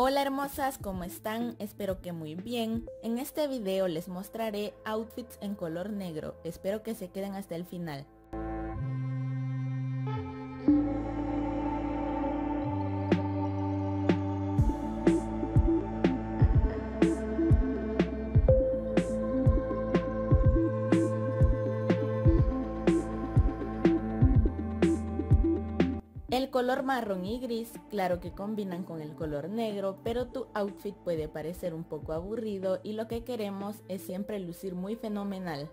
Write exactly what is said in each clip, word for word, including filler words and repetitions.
Hola hermosas, ¿cómo están? Espero que muy bien. En este video les mostraré outfits en color negro, espero que se queden hasta el final. El color marrón y gris, claro que combinan con el color negro, pero tu outfit puede parecer un poco aburrido y lo que queremos es siempre lucir muy fenomenal.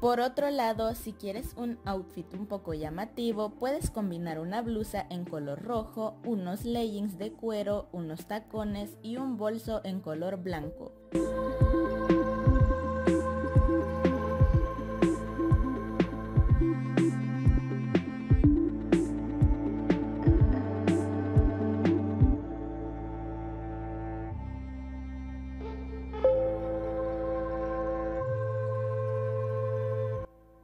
Por otro lado, si quieres un outfit un poco llamativo, puedes combinar una blusa en color rojo, unos leggings de cuero, unos tacones y un bolso en color blanco.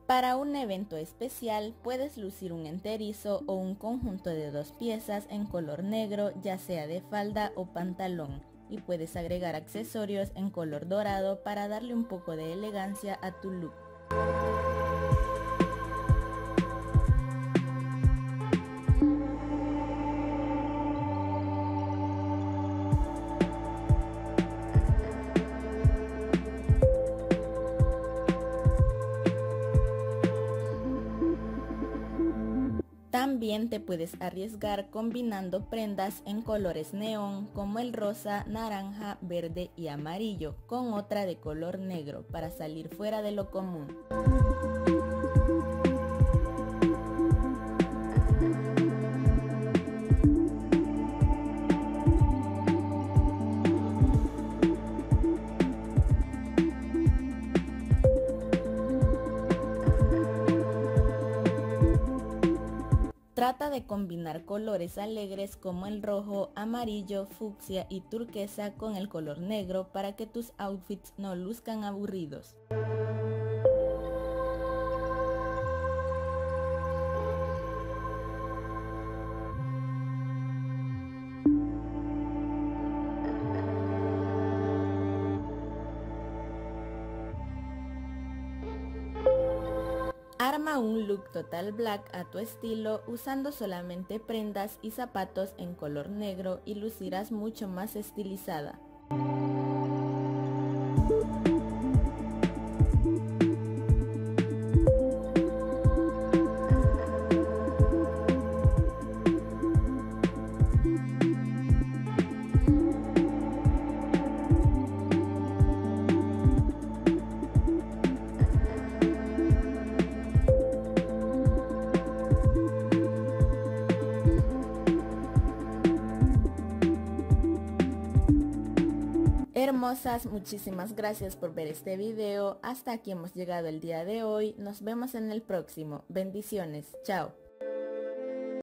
Para un evento especial puedes lucir un enterizo o un conjunto de dos piezas en color negro, ya sea de falda o pantalón, y puedes agregar accesorios en color dorado para darle un poco de elegancia a tu look. También te puedes arriesgar combinando prendas en colores neón como el rosa, naranja, verde y amarillo con otra de color negro para salir fuera de lo común. Trata de combinar colores alegres como el rojo, amarillo, fucsia y turquesa con el color negro para que tus outfits no luzcan aburridos. Arma un look total black a tu estilo usando solamente prendas y zapatos en color negro y lucirás mucho más estilizada. Hermosas, muchísimas gracias por ver este video, hasta aquí hemos llegado el día de hoy, nos vemos en el próximo, bendiciones, chao.